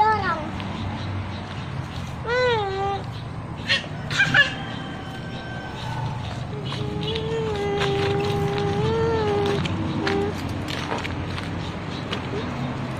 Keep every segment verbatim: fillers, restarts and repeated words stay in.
dorong. Hmm.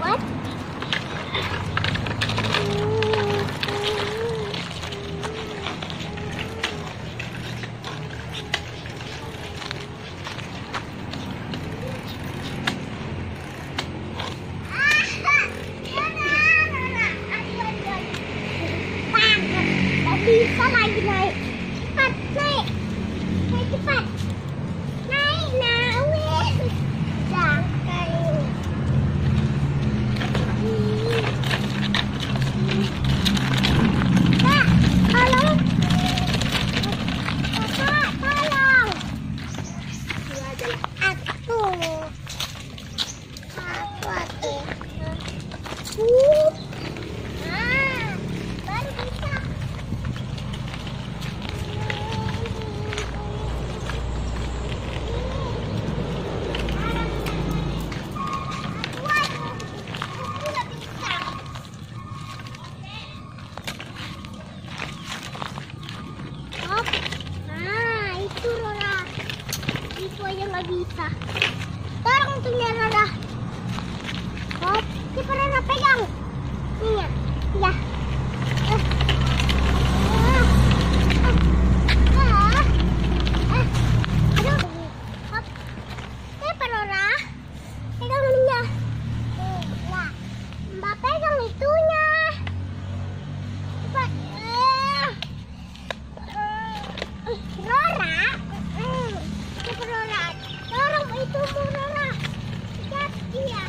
What? Bisa lagi naik, cepat naik, naik cepat, naik naik, jangan kayu. Pak, tolong, Pak, tolong. Itu adalah aku, aku aku. Uh. Bisa dorong punya roda. Hop, si Aurora pegang. Iya, iya. Aduh, hop, si Aurora pegang punya. Nah, Mbak pegang itunya. Cepat. Aurora, si Aurora. Dorong itu Aurora, lihat dia.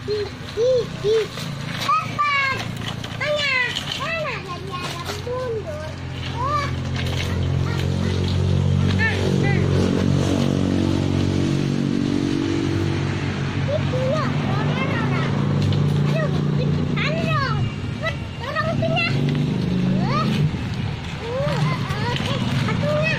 Gitu. Terbang, tengah, mana lagi ada mundur. Oh, itu loh, Aurora. Aduh, cepetan dong, cepat dorong itunya. Uh, uh, oke, atunya.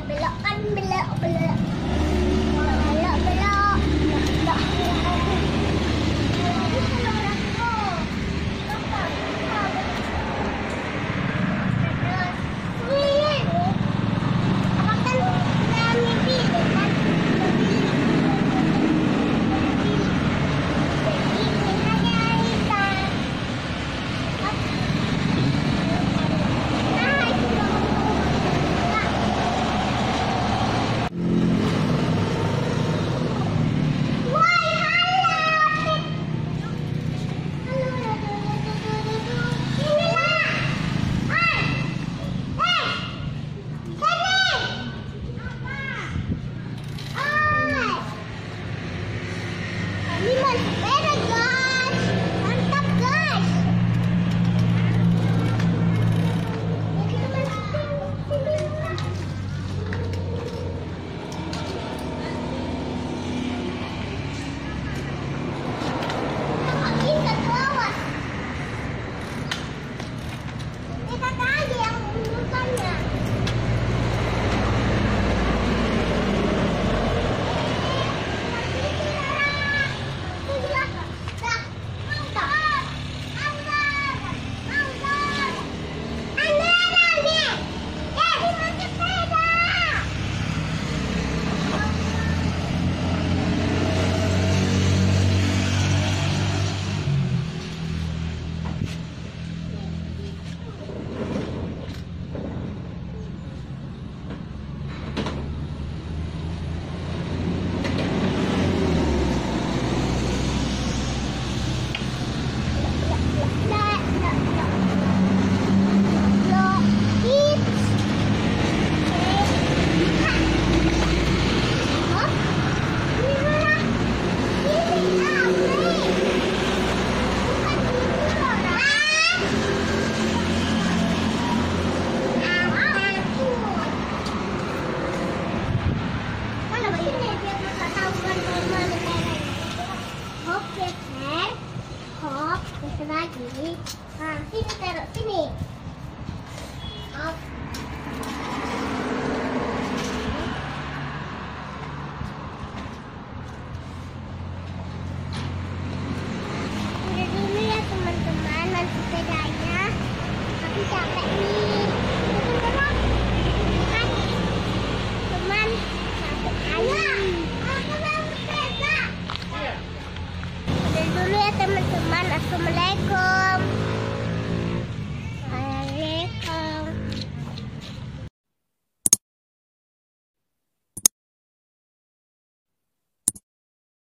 Belok kan belok belok.